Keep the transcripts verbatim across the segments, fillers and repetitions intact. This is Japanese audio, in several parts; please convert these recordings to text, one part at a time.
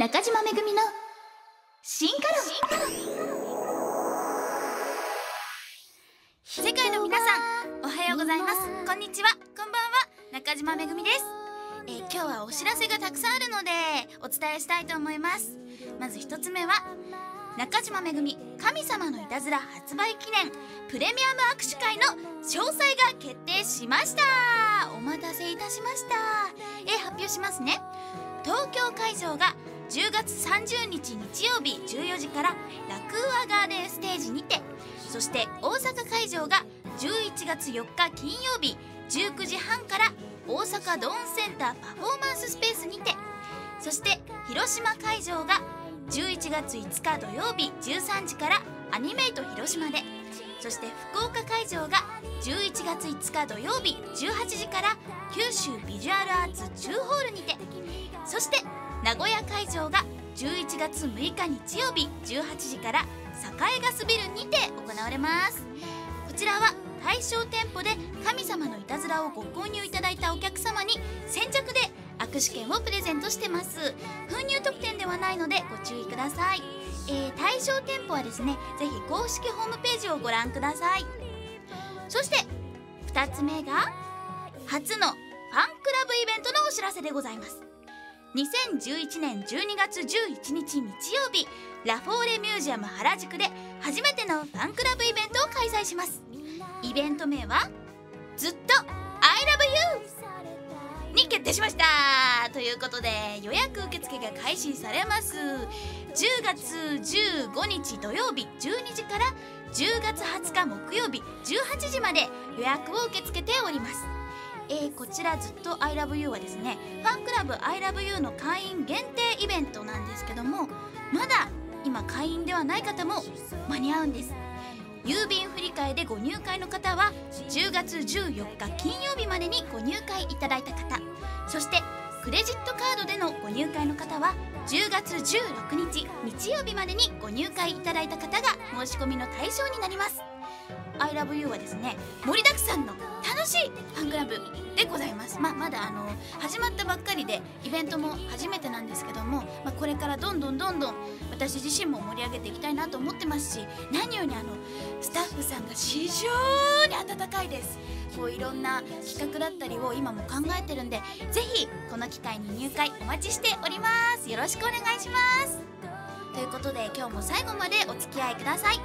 中島めぐみの進化論。世界の皆さん、おはようございます。こんにちは、こんばんは。中島めぐみです。えー、今日はお知らせがたくさんあるのでお伝えしたいと思います。まず一つ目は、中島めぐみ神様のいたずら発売記念プレミアム握手会の詳細が決定しました。お待たせいたしました。えー、発表しますね。東京会場がじゅうがつさんじゅうにち日曜日じゅうよじからラクーアガーデンステージにて、そして大阪会場がじゅういちがつよっか金曜日じゅうくじはんから大阪ドーンセンターパフォーマンススペースにて、そして広島会場がじゅういちがついつか土曜日じゅうさんじからアニメイト広島で、そして福岡会場がじゅういちがついつか土曜日じゅうはちじから九州ビジュアルアーツ中ホールにて、そして名古屋会場がじゅういちがつむいか日曜日じゅうはちじから栄ガスビルにて行われます。こちらは対象店舗で神様のいたずらをご購入いただいたお客様に先着で握手券をプレゼントしてます。封入特典ではないのでご注意ください。えー、対象店舗はですね、ぜひ公式ホームページをご覧ください。そしてふたつめが初のファンクラブイベントのお知らせでございます。にせんじゅういちねんじゅうにがつじゅういちにち日曜日、ラフォーレミュージアム原宿で初めてのファンクラブイベントを開催します。イベント名はずっと アイラブユー に決定しました。ということで予約受付が開始されます。じゅうがつじゅうごにち土曜日じゅうにじからじゅうがつはつか木曜日じゅうはちじまで予約を受け付けております。えー、こちらずっと アイラブユー はですね、ファンクラブ アイラブユー の会員限定イベントなんですけども、まだ今会員ではない方も間に合うんです。郵便振り替えでご入会の方はじゅうがつじゅうよっか金曜日までにご入会いただいた方、そしてクレジットカードでのご入会の方はじゅうがつじゅうろくにち日曜日までにご入会いただいた方が申し込みの対象になります。アイラブユー はですね、盛りだくさんの楽しいファンクラブでございます。まあ、まだあの始まったばっかりでイベントも初めてなんですけども、まあ、これからどんどんどんどん私自身も盛り上げていきたいなと思ってますし、何よりあのスタッフさんが非常に温かいです。こういろんな企画だったりを今も考えてるんで、ぜひこの機会に入会お待ちしております。よろしくお願いします。ということで今日も最後までお付き合いください。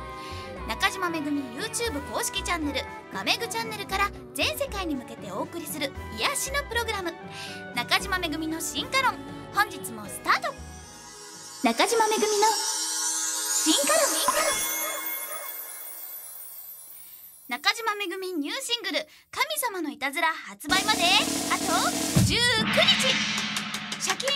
中島めぐみ ユーチューブ 公式チャンネル「まめぐチャンネル」から全世界に向けてお送りする癒しのプログラム「中島めぐみの進化論」、本日もスタート。中島めぐみの進化論。中島めぐみニューシングル「神様のいたずら」発売まであとじゅうくにち。シャキーン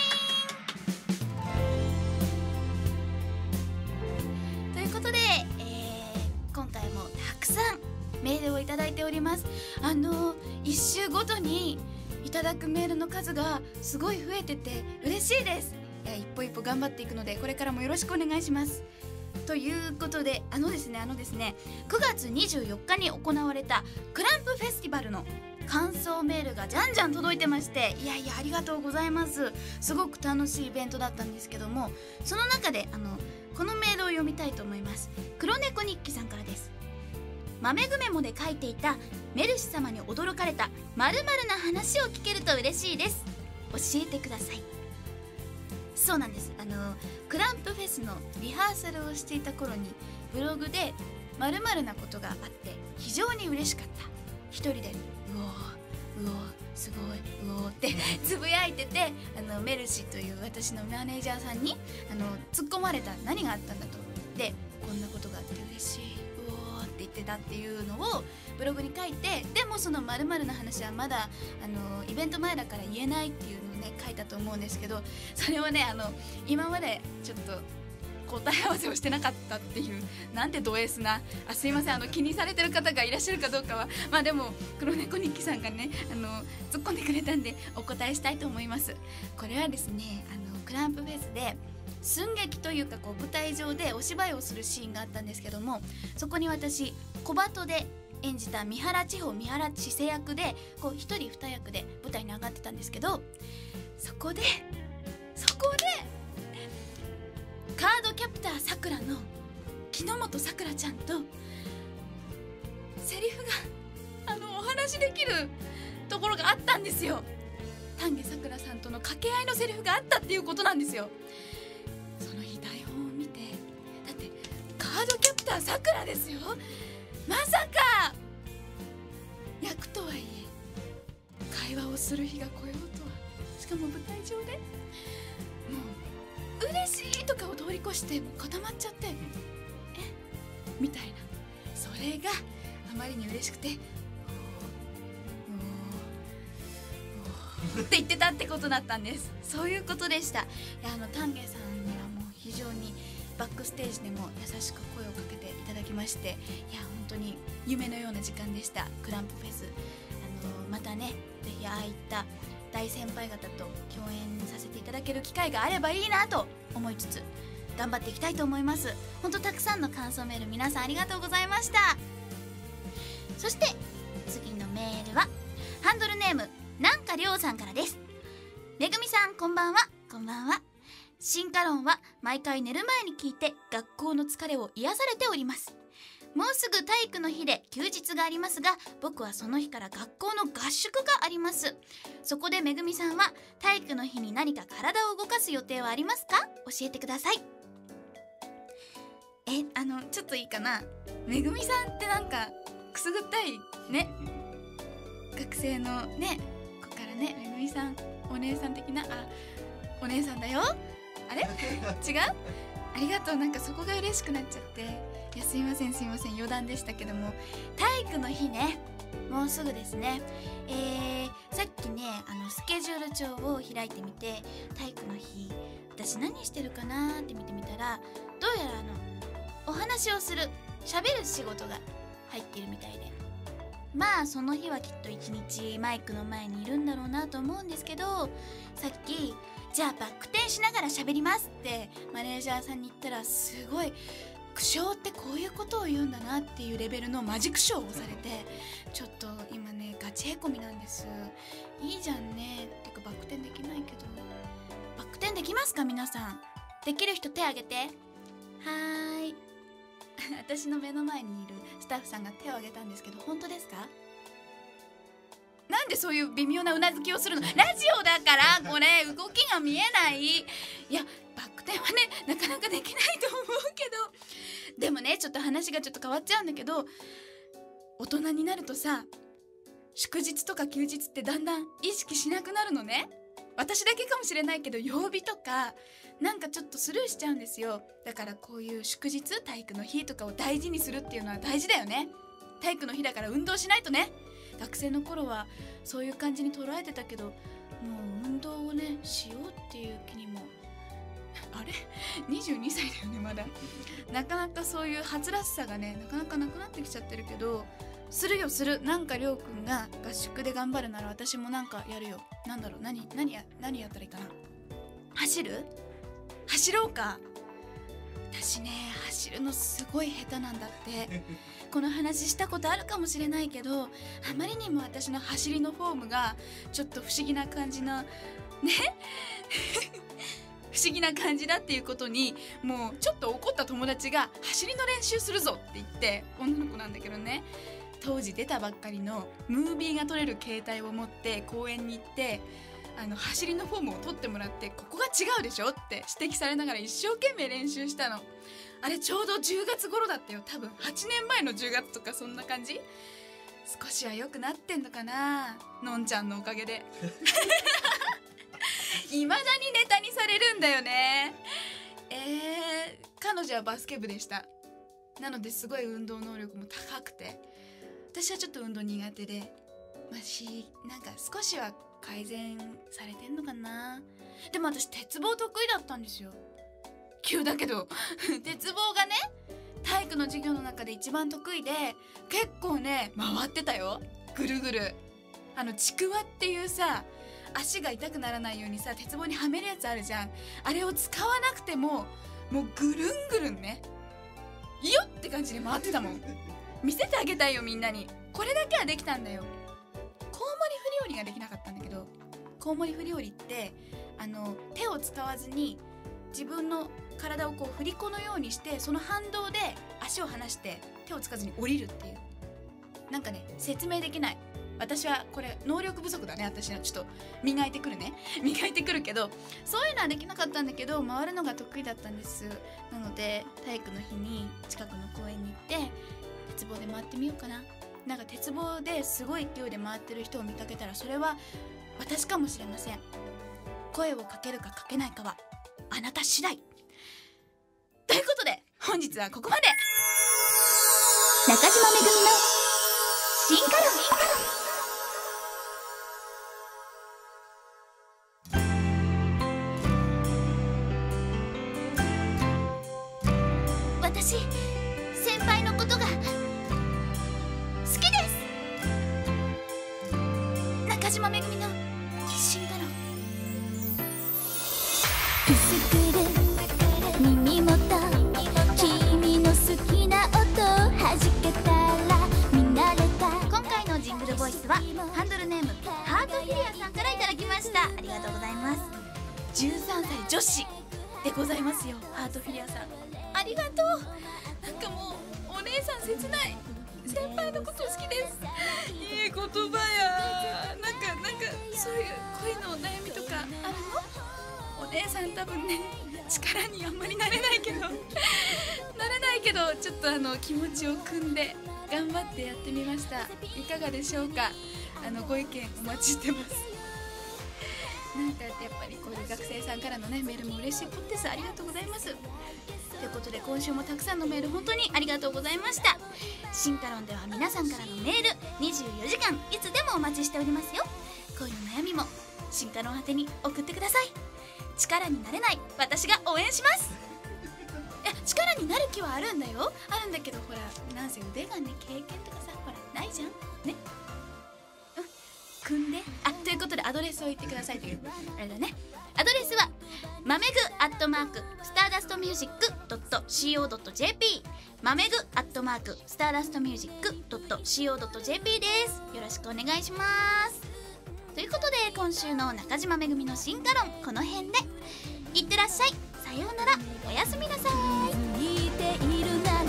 メールをいただいております。あのいっ週ごとにいただくメールの数がすごい増えてて嬉しいです。え一歩一歩頑張っていくので、これからもよろしくお願いします。ということで、あのですねあのですねくがつにじゅうよっかに行われたクランプフェスティバルの感想メールがじゃんじゃん届いてまして、いやいやありがとうございます。すごく楽しいイベントだったんですけども、その中であのこのメールを読みたいと思います。黒猫日記さんからです。豆ぐメモで書いていたメルシ様に驚かれた〇〇な話を聞けると嬉しいです。教えてください。そうなんです。あのクランプフェスのリハーサルをしていた頃にブログで〇〇なことがあって非常に嬉しかった。一人でうおーうおーすごいうおーってつぶやいてて、あのメルシという私のマネージャーさんにあの突っ込まれた。何があったんだと。でこんなことがあって嬉しい。言ってたっていうのをブログに書いて、でもその〇〇の話はまだあのイベント前だから言えないっていうのをね書いたと思うんですけど、それをねあの今までちょっと答え合わせをしてなかったっていう、なんてド S な、あすいません、あの気にされてる方がいらっしゃるかどうかは、まあでも黒猫日記さんがねあの突っ込んでくれたんでお答えしたいと思います。これはですね、あのクランプフェスで寸劇というかこう舞台上でお芝居をするシーンがあったんですけども、そこに私小鳩で演じた三原千穂、三原千世役でこう一人二役で舞台に上がってたんですけど、そこでそこでカードキャプターさくらの木之本さくらちゃんとセリフがあのお話できるところがあったんですよ。丹下さくらさんとの掛け合いのセリフがあったっていうことなんですよ。その日台本を見て、だってカードキャプターさくらですよ。まさか役とはいえ会話をする日が来ようとは、しかも舞台上でもう嬉しいとかを通り越してもう固まっちゃって、えみたいな、それがあまりに嬉しくてって言ってたってことだったんです。そういうことでした。あの丹下さんにはもう非常にバックステージでも優しく声をかけていただきまして、いや本当に夢のような時間でした。クランプフェス、あのまたね、ぜひああいった大先輩方と共演させていただける機会があればいいなと思いつつ頑張っていきたいと思います。本当たくさんの感想メール皆さんありがとうございました。そして次のメールはハンドルネームなんかりょうさんからです。めぐみさんこんばんは。こんばんは。進化論は毎回寝る前に聞いて学校の疲れを癒されております。もうすぐ体育の日で休日がありますが、僕はその日から学校の合宿があります。そこでめぐみさんは体育の日に何か体を動かす予定はありますか？教えてください。え、あのちょっといいかな。めぐみさんってなんかくすぐったいね。学生のねね、めぐみさんお姉さん的な、あ、お姉さんだよ。あれ違う、ありがとう。なんかそこが嬉しくなっちゃって、いやすいませんすいません、余談でしたけども、体育の日ね、もうすぐですね。えー、さっきねあのスケジュール帳を開いてみて、体育の日私何してるかなって見てみたら、どうやらあのお話をする喋る仕事が入ってるみたいで、まあその日はきっと一日マイクの前にいるんだろうなと思うんですけど、さっき「じゃあバック転しながら喋ります」ってマネージャーさんに言ったら、すごい苦笑ってこういうことを言うんだなっていうレベルのマジ苦笑をされて、ちょっと今ねガチへこみなんです。いいじゃんねってかバック転できないけど、バック転できますか皆さん？できる人手挙げて。はーい。私の目の前にいるスタッフさんが手を挙げたんですけど、本当ですか？なんでそういう微妙なうなずきをするの？ラジオだからこれ動きが見えない。いやバック転はねなかなかできないと思うけど、でもねちょっと話がちょっと変わっちゃうんだけど、大人になるとさ、祝日とか休日ってだんだん意識しなくなるのね。私だけかもしれないけど、曜日とかなんかちょっとスルーしちゃうんですよ。だからこういう祝日、体育の日とかを大事にするっていうのは大事だよね。体育の日だから運動しないとね。学生の頃はそういう感じに捉えてたけど、もう運動をねしようっていう気にも、あれにじゅうにさいだよねまだ。なかなかそういうはつらしさがねなかなかなくなってきちゃってるけど、するよする。なんかりょうくんが合宿で頑張るなら私もなんかやるよ。なんだろう、何何や何やったらいいかな。走る？走ろうか。私ね走るのすごい下手なんだってこの話したことあるかもしれないけど、あまりにも私の走りのフォームがちょっと不思議な感じなね不思議な感じだっていうことに、もうちょっと怒った友達が走りの練習するぞって言って、女の子なんだけどね、当時出たばっかりのムービーが撮れる携帯を持って公園に行って、あの走りのフォームを撮ってもらって、ここが違うでしょって指摘されながら一生懸命練習したの。あれちょうどじゅうがつ頃だったよ。多分はちねんまえのじゅうがつとかそんな感じ。少しは良くなってんのかな、のんちゃんのおかげでいまだにネタにされるんだよね。えー、彼女はバスケ部でした。なのですごい運動能力も高くて、私はちょっと運動苦手で、まあ、しなんか少しは改善されてんのかな。でも私鉄棒得意だったんですよ。急だけど鉄棒がね体育の授業の中で一番得意で、結構ね回ってたよ、ぐるぐる。あのちくわっていうさ、足が痛くならないようにさ鉄棒にはめるやつあるじゃん。あれを使わなくてももうぐるんぐるんね、いいよって感じで回ってたもん見せてあげたいよみんなに。これだけはできたんだよ。コウモリフリオリができなかったんだけど、コウモリフリオリってあの手を使わずに自分の体をこう振り子のようにして、その反動で足を離して手をつかずに降りるっていう、なんかね、説明できない。私はこれ能力不足だね。私はちょっと磨いてくるね磨いてくるけど、そういうのはできなかったんだけど回るのが得意だったんです。なので体育の日に近くの公園に行って鉄棒で回ってみようかな。なんか鉄棒ですごい勢いで回ってる人を見かけたら、それは私かもしれません。声をかけるかかけないかはあなた次第ということで、本日はここまで。中島めぐみの進化論。私、先輩のことが好きです。中島めぐみの進化論。くすぐる耳元、君の好きな音をはじけたら見慣れた。今回のジングルボイスはハンドルネームハートフィリアさんからいただきました。ありがとうございます。じゅうさんさい女子でございますよ、ハートフィリアさん。ありがとう。なんかもうお姉さん切ない。先輩のこと好きです。いい言葉や。なんかなんかそういう恋のお悩みとかあるの？お姉さん多分ね、力にあんまりなれないけどなれないけどちょっとあの気持ちを汲んで頑張ってやってみました。いかがでしょうか。あのご意見お待ちしてます。なんかやっぱりこういう学生さんからのねメールも嬉しいことです。ありがとうございます。ということで、今週もたくさんのメール本当にありがとうございました。進化論では皆さんからのメールにじゅうよじかんいつでもお待ちしておりますよ。恋の悩みも進化論宛てに送ってください。力になれない私が応援します。え、力になる気はあるんだよ。あるんだけど、ほらなんせ腕がね、経験とかさ、ほらないじゃんね。組んで、あ、ということでアドレスを言ってくださいというあれだね。アドレスはまめぐアットマークスターダストミュージックドット シーオードットジェーピー まめぐアットマークスターダストミュージックドット シーオードットジェーピー です。よろしくお願いします。ということで、今週の中島めぐみの進化論、この辺でいってらっしゃい。さようなら。おやすみなさい。似ているなら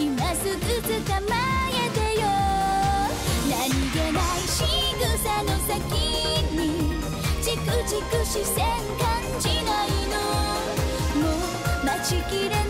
今すぐ捕まえてよ。何気ない仕草の先にチクチク視線感じないの。もう待ちきれない。